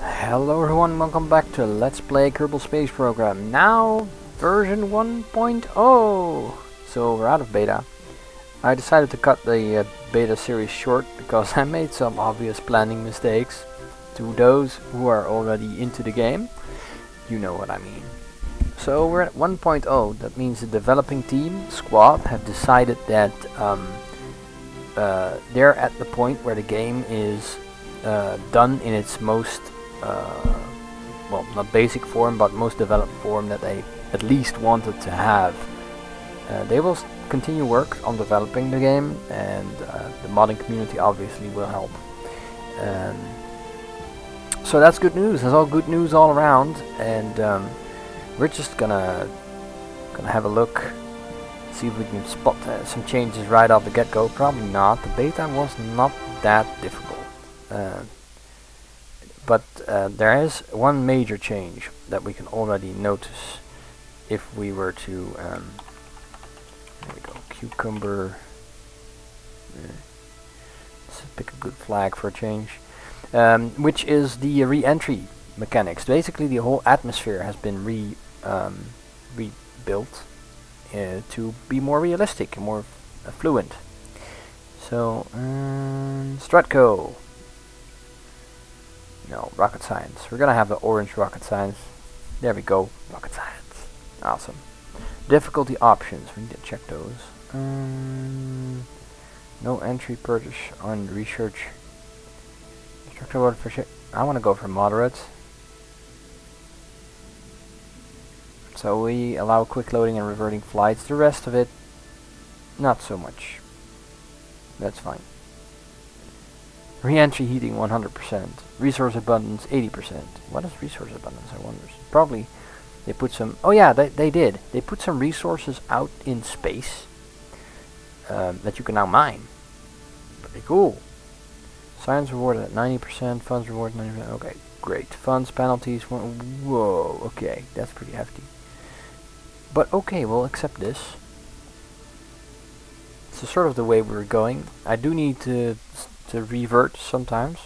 Hello everyone, welcome back to Let's Play Kerbal Space Program. Now, version 1.0! So we're out of beta. I decided to cut the beta series short because I made some obvious planning mistakes. To those who are already into the game, you know what I mean. So we're at 1.0, that means the developing team, Squad, have decided that they're at the point where the game is done in its most, well, not basic form, but most developed form that they at least wanted to have. They will continue work on developing the game, and the modding community obviously will help. So that's good news. That's all good news all around, and we're just gonna have a look. See if we can spot some changes right off the get-go. Probably not. The beta was not that difficult, but there is one major change that we can already notice. If we were to, there we go, cucumber. Let's pick a good flag for a change, which is the re-entry mechanics. Basically, the whole atmosphere has been rebuilt. To be more realistic and more fluent. So, Strutco. No, rocket science. We're gonna have the orange rocket science. There we go, rocket science. Awesome. Difficulty options. We need to check those. No entry, purchase, on research. Instructor order for ship. I want to go for moderate. So we allow quick loading and reverting flights. The rest of it, not so much. That's fine. Re-entry heating 100%. Resource abundance 80%. What is resource abundance, I wonder? Probably they put some... Oh yeah, they did. They put some resources out in space that you can now mine. Pretty cool. Science rewarded at 90%. Funds rewarded at 90%. Okay, great. Funds, penalties... Whoa, okay. That's pretty hefty. But okay, we'll accept this. So sort of the way we're going. I do need to revert sometimes.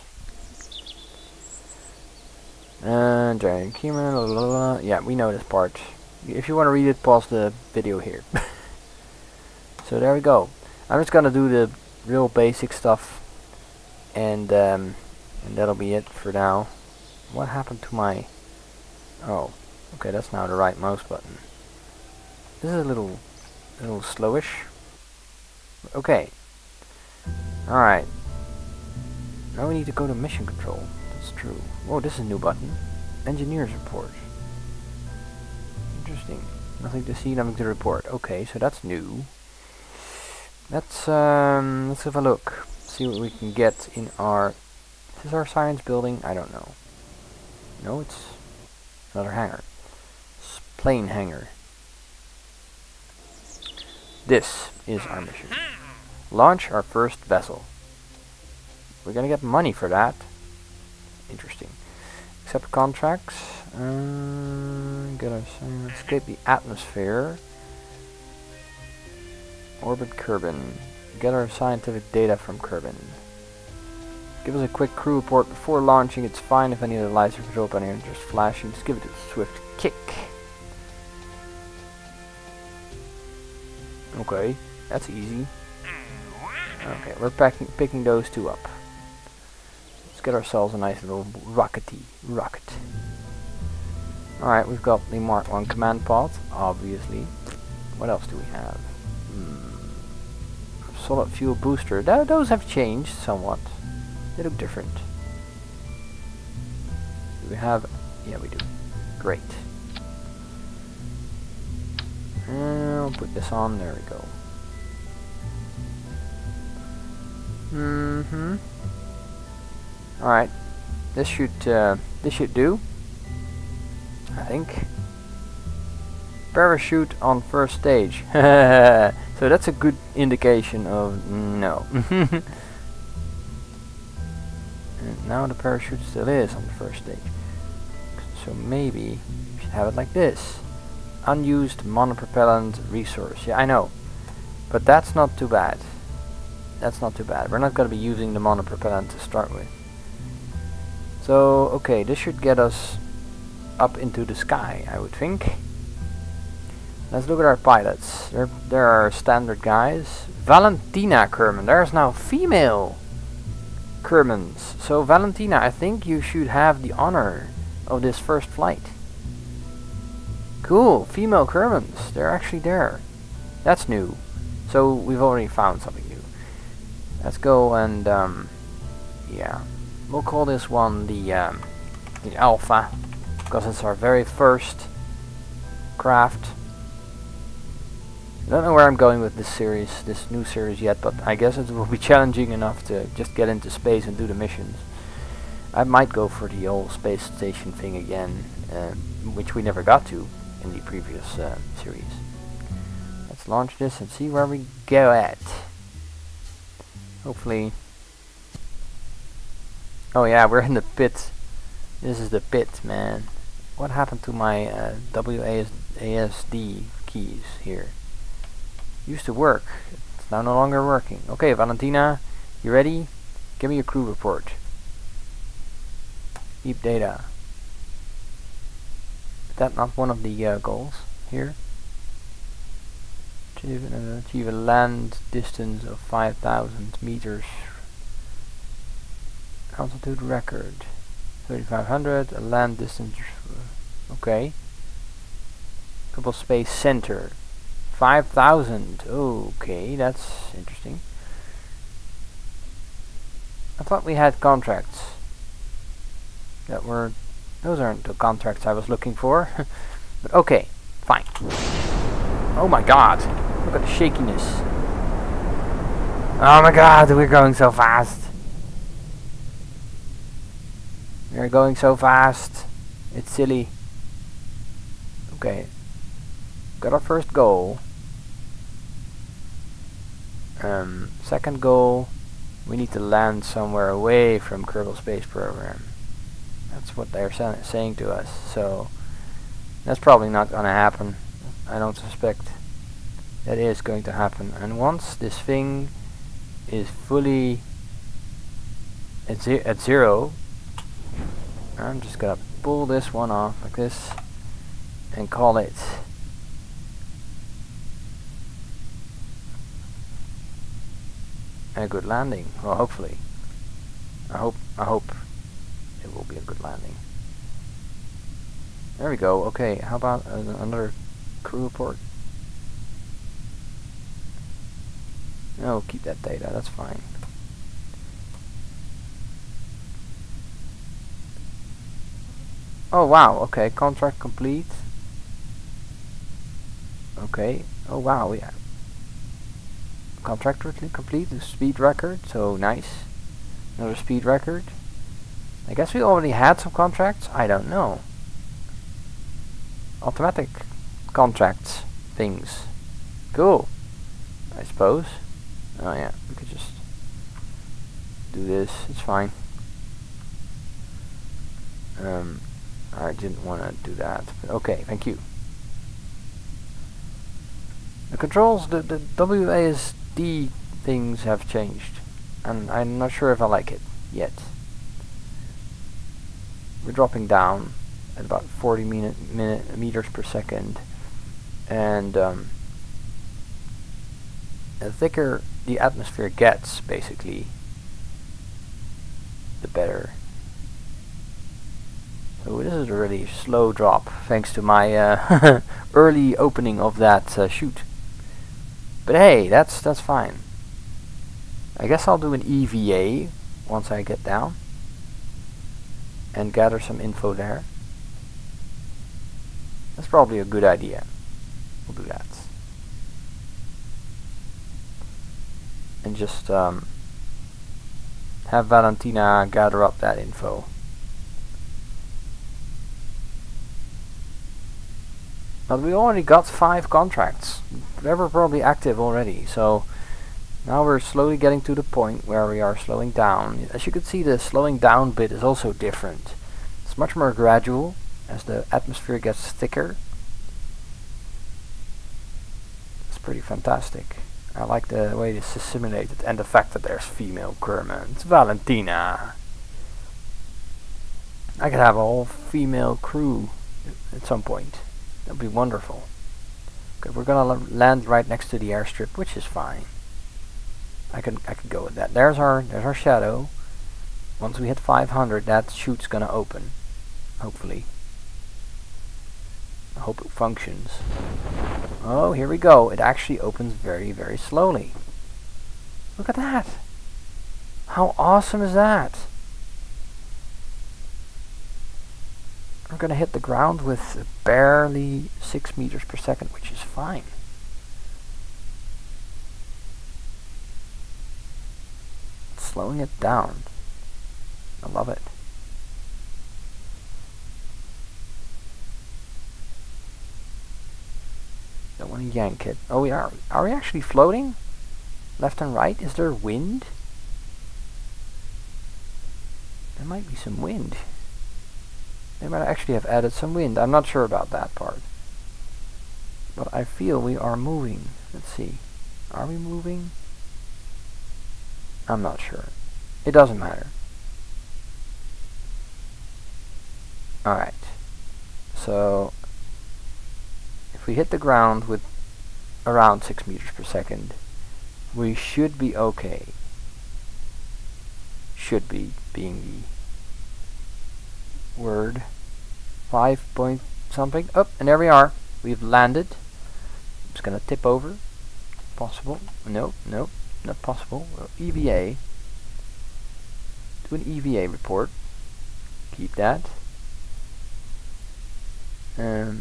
And Dragon Keeman, yeah, we know this part. If you want to read it, pause the video here. So there we go. I'm just gonna do the real basic stuff, and that'll be it for now. What happened to my? Oh, okay, that's now the right mouse button. This is a little slowish. Okay. Alright. Now we need to go to mission control. That's true. Whoa, this is a new button. Engineers report. Interesting. Nothing to see, nothing to report. Okay, so that's new. Let's have a look. See what we can get in our... Is this our science building? I don't know. No, it's another hangar. It's plane hangar. This is our mission. Launch our first vessel. We're gonna get money for that. Interesting. Accept contracts. Get our escape the atmosphere. Orbit Kerbin. Get our scientific data from Kerbin. Give us a quick crew report before launching. It's fine if any of the lights are controlled by any interest flashing. Just give it a swift kick. Okay, that's easy. Okay, we're picking those two up. Let's get ourselves a nice little rocket. Alright, we've got the Mark 1 command pod, obviously. What else do we have? Solid fuel booster. Those have changed somewhat. They look different. Do we have... Yeah, we do. Great. I'll put this on, there we go. Alright. This should do. I think. Parachute on first stage. So that's a good indication of no. And now the parachute still is on the first stage. So maybe we should have it like this. Unused monopropellant resource. Yeah, I know. But that's not too bad. That's not too bad. We're not going to be using the monopropellant to start with. So, okay, this should get us up into the sky, I would think. Let's look at our pilots. There are standard guys. Valentina Kerman. There's now female Kermans. So Valentina, I think you should have the honor of this first flight. Cool, female Kermans. They're actually there. That's new. So we've already found something new. Let's go and yeah, we'll call this one the Alpha, because it's our very first craft. I don't know where I'm going with this series, this new series yet, but I guess it will be challenging enough to just get into space and do the missions. I might go for the old space station thing again, which we never got to in the previous series. Let's launch this and see where we go at. Hopefully... Oh yeah, we're in the pit. This is the pit, man. What happened to my WASD keys here? Used to work. It's now no longer working. Okay, Valentina, you ready? Give me your crew report. Deep data. Is that not one of the goals here? Achieve a land distance of 5,000 meters. Altitude record. 3,500. A land distance. Okay. Kerbal Space Center. 5,000. Okay, that's interesting. I thought we had contracts that were... Those aren't the contracts I was looking for. But okay, fine. Oh my god. Look at the shakiness. Oh my god, we're going so fast. We're going so fast. It's silly. Okay. Got our first goal. Second goal, we need to land somewhere away from Kerbal Space Program. That's what they're saying to us, so that's probably not gonna happen. I don't suspect that is going to happen. And once this thing is fully at zero, I'm just gonna pull this one off like this and call it. A good landing. Well, hopefully. I hope it will be a good landing. There we go. Okay, how about another crew report? No, keep that data. That's fine. Oh wow. Okay, contract complete. Okay. Oh wow. Yeah. Contract complete, the speed record, so nice. Another speed record. I guess we already had some contracts, I don't know. Automatic contracts things. Cool, I suppose. Oh yeah, we could just do this, it's fine. I didn't want to do that, but okay, thank you. The controls, the WASD things have changed, and I'm not sure if I like it yet. We're dropping down at about 40 meters per second, and the thicker the atmosphere gets, basically, the better. So this is a really slow drop, thanks to my early opening of that chute. But hey, that's fine. I guess I'll do an EVA once I get down and gather some info there. That's probably a good idea. We'll do that. And just have Valentina gather up that info. But we already got 5 contracts. They were probably active already, so now we're slowly getting to the point where we are slowing down. As you can see, the slowing down bit is also different. It's much more gradual as the atmosphere gets thicker. It's pretty fantastic. I like the way this is simulated, and the fact that there's female Kerman. It's Valentina. I could have a whole female crew at some point. That'd be wonderful. Okay, we're gonna land right next to the airstrip, which is fine. I can go with that. There's our shadow. Once we hit 500, that chute's gonna open. Hopefully. I hope it functions. Oh, here we go. It actually opens very, very slowly. Look at that. How awesome is that? We're gonna hit the ground with barely 6 meters per second, which is fine. It's slowing it down. I love it. Don't want to yank it. Oh, we are. Are we actually floating? Left and right? Is there wind? There might be some wind. They might actually have added some wind. I'm not sure about that part. But I feel we are moving. Let's see. Are we moving? I'm not sure. It doesn't matter. Alright. So if we hit the ground with around 6 meters per second, we should be okay. Should be being the word. 5 point something. Up, and there we are. We've landed. I'm just going to tip over. Possible. No, no, not possible. EVA. Do an EVA report. Keep that. I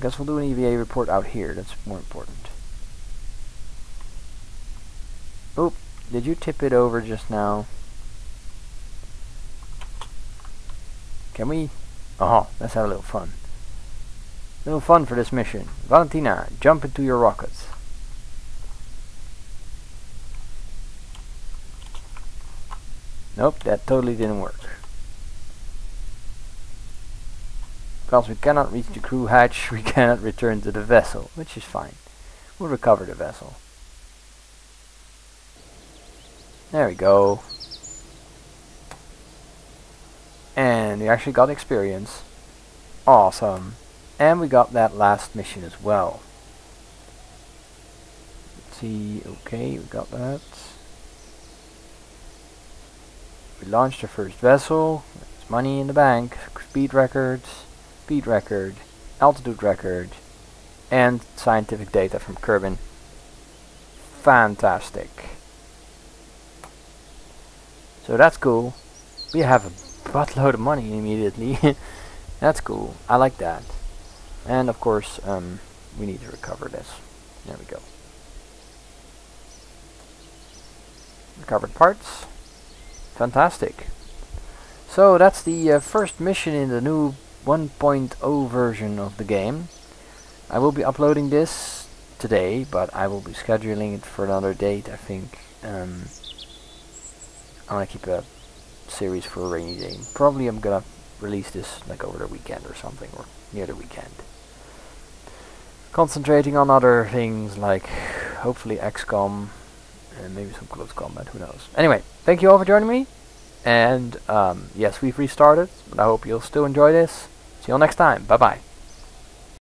guess we'll do an EVA report out here. That's more important. Oop, did you tip it over just now? Can we? Oh, let's have a little fun. A little fun for this mission. Valentina, jump into your rockets. Nope, that totally didn't work. Because we cannot reach the crew hatch, we cannot return to the vessel, which is fine. We'll recover the vessel. There we go. And we actually got experience. Awesome. And we got that last mission as well. Let's see, okay, we got that. We launched our first vessel. There's money in the bank. Speed records. Speed record, altitude record, and scientific data from Kerbin. Fantastic. So that's cool. We have a buttload of money immediately. That's cool. I like that. And of course, we need to recover this. There we go. Recovered parts. Fantastic. So that's the first mission in the new 1.0 version of the game. I will be uploading this today, but I will be scheduling it for another date, I think. I want to keep a series for a rainy day. Probably I'm gonna release this like over the weekend or something, or near the weekend. Concentrating on other things like hopefully XCOM and maybe some close combat, who knows. Anyway, thank you all for joining me. And yes, we've restarted, but I hope you'll still enjoy this. See you all next time. Bye-bye.